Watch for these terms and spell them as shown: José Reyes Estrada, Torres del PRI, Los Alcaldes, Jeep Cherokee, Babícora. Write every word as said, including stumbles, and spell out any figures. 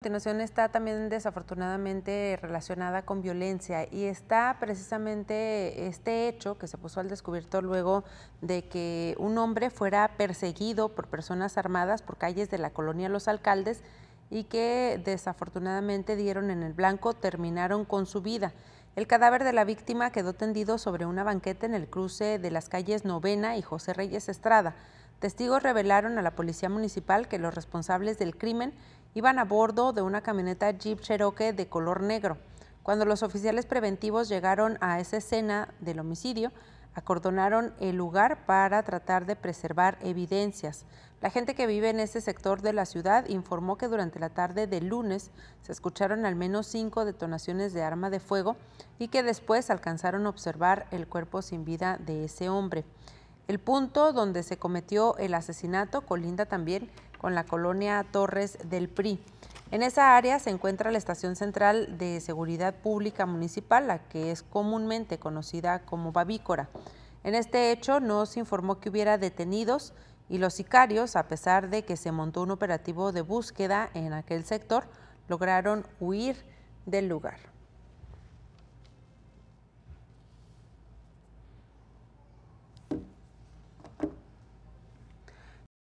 La continuación está también desafortunadamente relacionada con violencia y está precisamente este hecho que se puso al descubierto luego de que un hombre fuera perseguido por personas armadas por calles de la colonia Los Alcaldes y que desafortunadamente dieron en el blanco, terminaron con su vida. El cadáver de la víctima quedó tendido sobre una banqueta en el cruce de las calles Novena y José Reyes Estrada. Testigos revelaron a la policía municipal que los responsables del crimen iban a bordo de una camioneta Jeep Cherokee de color negro. Cuando los oficiales preventivos llegaron a esa escena del homicidio, acordonaron el lugar para tratar de preservar evidencias. La gente que vive en ese sector de la ciudad informó que durante la tarde del lunes se escucharon al menos cinco detonaciones de arma de fuego y que después alcanzaron a observar el cuerpo sin vida de ese hombre. El punto donde se cometió el asesinato colinda también con la colonia Torres del P R I. En esa área se encuentra la Estación Central de Seguridad Pública Municipal, la que es comúnmente conocida como Babícora. En este hecho no se informó que hubiera detenidos y los sicarios, a pesar de que se montó un operativo de búsqueda en aquel sector, lograron huir del lugar.